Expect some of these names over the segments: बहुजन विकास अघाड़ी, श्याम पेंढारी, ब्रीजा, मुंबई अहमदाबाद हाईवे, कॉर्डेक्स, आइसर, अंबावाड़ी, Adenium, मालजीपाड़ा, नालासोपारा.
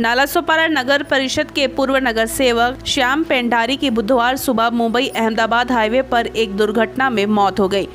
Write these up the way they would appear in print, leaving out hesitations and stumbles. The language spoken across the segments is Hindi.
नालासोपारा नगर परिषद के पूर्व नगर सेवक श्याम पेंढारी की बुधवार सुबह मुंबई अहमदाबाद हाईवे पर एक दुर्घटना में मौत हो गई।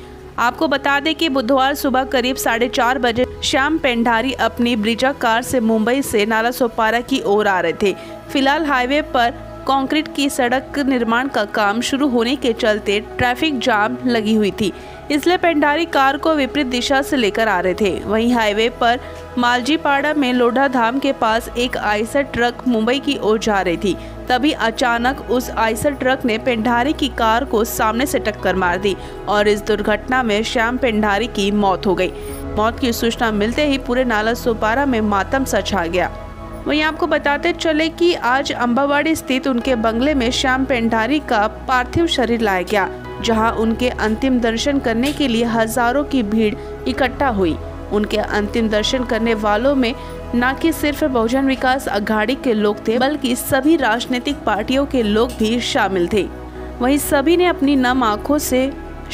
आपको बता दें कि बुधवार सुबह करीब 4:30 बजे श्याम पेंढारी अपनी ब्रीजा कार से मुंबई से नालासोपारा की ओर आ रहे थे। फिलहाल हाईवे पर कंक्रीट की सड़क निर्माण का काम शुरू होने के चलते ट्रैफिक जाम लगी हुई थी, इसलिए पेंढारी कार को विपरीत दिशा से लेकर आ रहे थे। वहीं हाईवे पर मालजीपाड़ा में लोढ़ा धाम के पास एक आइसर ट्रक मुंबई की ओर जा रही थी, तभी अचानक उस आइसर ट्रक ने पेंढारी की कार को सामने से टक्कर मार दी और इस दुर्घटना में श्याम पेंढारी की मौत हो गई। मौत की सूचना मिलते ही पूरे नालासोपारा में मातम सा छा गया। वहीं आपको बताते चले कि आज अंबावाड़ी स्थित उनके बंगले में श्याम पेंढारी का पार्थिव शरीर लाया गया, जहां उनके अंतिम दर्शन करने के लिए हजारों की भीड़ इकट्ठा हुई। उनके अंतिम दर्शन करने वालों में न कि सिर्फ बहुजन विकास अघाड़ी के लोग थे, बल्कि सभी राजनीतिक पार्टियों के लोग भी शामिल थे। वहीं सभी ने अपनी नम आँखों से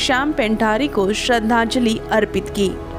श्याम पेंढारी को श्रद्धांजलि अर्पित की।